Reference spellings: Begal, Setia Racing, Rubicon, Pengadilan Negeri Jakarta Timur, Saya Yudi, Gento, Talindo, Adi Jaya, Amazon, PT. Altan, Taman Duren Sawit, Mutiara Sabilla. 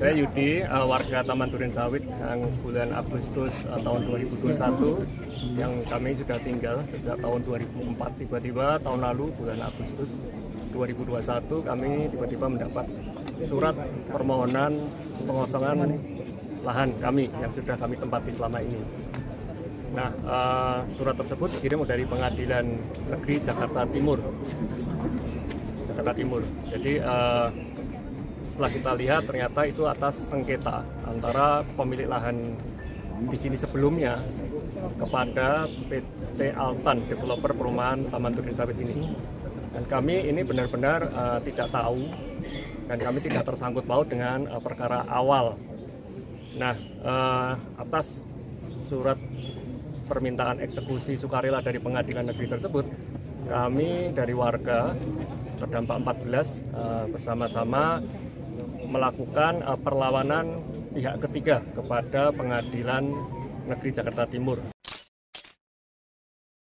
Saya Yudi, warga Taman Duren Sawit yang bulan Agustus tahun 2021 yang kami sudah tinggal sejak tahun 2004. Tiba-tiba tahun lalu bulan Agustus 2021 kami tiba-tiba mendapat surat permohonan pengosongan lahan kami yang sudah kami tempati selama ini. Nah, surat tersebut dikirim dari Pengadilan Negeri Jakarta Timur. Jadi setelah kita lihat ternyata itu atas sengketa antara pemilik lahan di sini sebelumnya kepada PT. Altan, developer perumahan Taman Duren Sawit ini. Dan kami ini benar-benar tidak tahu dan kami tidak tersangkut paut dengan perkara awal. Nah, atas surat permintaan eksekusi sukarela dari Pengadilan Negeri tersebut, kami dari warga terdampak 14 bersama-sama melakukan perlawanan pihak ketiga kepada Pengadilan Negeri Jakarta Timur.